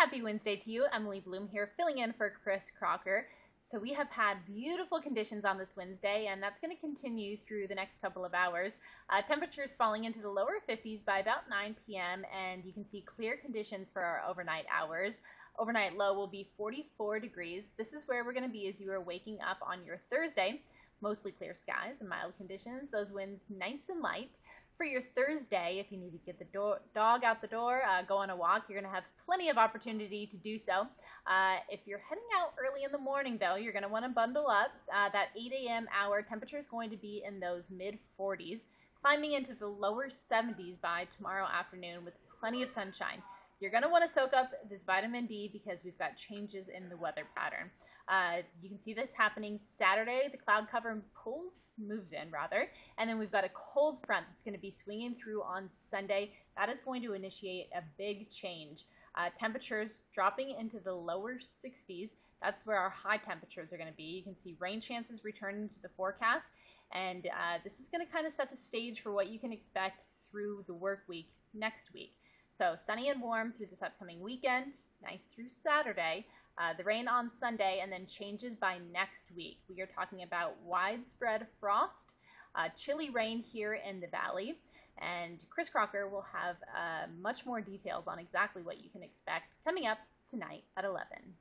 Happy Wednesday to you. Emily Blume here, filling in for Kris Crocker. So we have had beautiful conditions on this Wednesday, and that's going to continue through the next couple of hours. Temperatures falling into the lower 50s by about 9 p.m., and you can see clear conditions for our overnight hours. Overnight low will be 44 degrees. This is where we're going to be as you are waking up on your Thursday. Mostly clear skies and mild conditions. Those winds nice and light. For your Thursday, if you need to get the dog out the door, go on a walk, you're going to have plenty of opportunity to do so. If you're heading out early in the morning, though, you're going to want to bundle up. That 8 a.m. hour temperature is going to be in those mid-40s, climbing into the lower 70s by tomorrow afternoon with plenty of sunshine. You're going to want to soak up this vitamin D because we've got changes in the weather pattern. You can see this happening Saturday. The cloud cover moves in, and then we've got a cold front that's going to be swinging through on Sunday. That is going to initiate a big change. Temperatures dropping into the lower 60s. That's where our high temperatures are going to be. You can see rain chances returning to the forecast, and this is going to kind of set the stage for what you can expect through the work week next week. So sunny and warm through this upcoming weekend, nice through Saturday, the rain on Sunday, and then changes by next week. We are talking about widespread frost, chilly rain here in the valley, and Kris Crocker will have much more details on exactly what you can expect coming up tonight at 11.